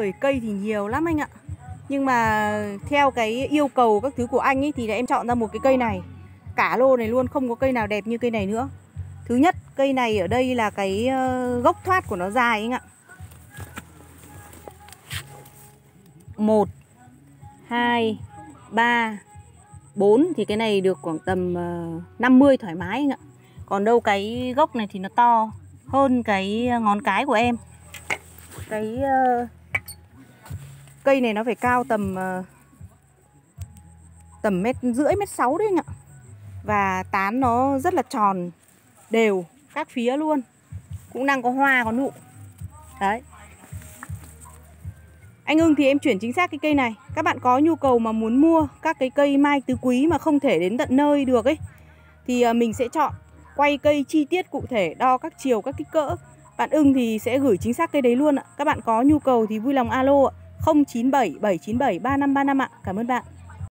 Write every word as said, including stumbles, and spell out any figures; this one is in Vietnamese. đời cây thì nhiều lắm anh ạ. Nhưng mà theo cái yêu cầu các thứ của anh ấy thì em chọn ra một cái cây này. Cả lô này luôn không có cây nào đẹp như cây này nữa. Thứ nhất, cây này ở đây là cái gốc thoát của nó dài anh ạ. một, hai, ba, bốn thì cái này được khoảng tầm năm mươi thoải mái anh ạ. Còn đâu cái gốc này thì nó to hơn cái ngón cái của em. Cái uh, cây này nó phải cao tầm uh, tầm mét rưỡi, mét sáu đấy anh ạ. Và tán nó rất là tròn, đều các phía luôn, cũng đang có hoa có nụ. Đấy. Anh Hưng thì em chuyển chính xác cái cây này. Các bạn có nhu cầu mà muốn mua các cái cây mai tứ quý mà không thể đến tận nơi được ấy, thì mình sẽ chọn quay cây chi tiết cụ thể, đo các chiều, các kích cỡ. Bạn Hưng thì sẽ gửi chính xác cây đấy luôn ạ. Các bạn có nhu cầu thì vui lòng alo ạ. không chín bảy bảy chín bảy ba năm ba năm ạ. Cảm ơn bạn.